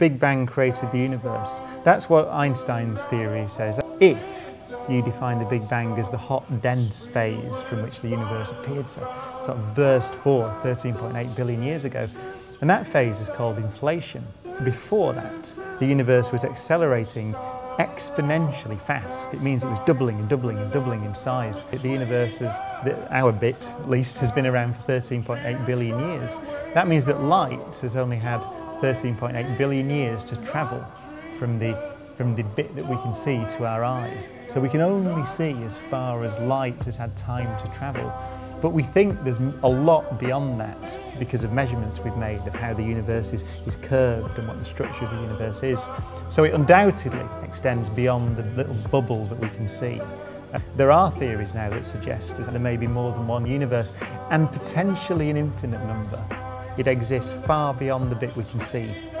Big Bang created the universe. That's what Einstein's theory says. If you define the Big Bang as the hot, dense phase from which the universe appeared, so sort of burst forth 13.8 billion years ago, and that phase is called inflation. Before that, the universe was accelerating exponentially fast. It means it was doubling and doubling and doubling in size. The universe, our bit at least, has been around for 13.8 billion years. That means that light has only had 13.8 billion years to travel from the bit that we can see to our eye. So we can only see as far as light has had time to travel. But we think there's a lot beyond that because of measurements we've made of how the universe is curved and what the structure of the universe is. So it undoubtedly extends beyond the little bubble that we can see. There are theories now that suggest that there may be more than one universe and potentially an infinite number. It exists far beyond the bit we can see.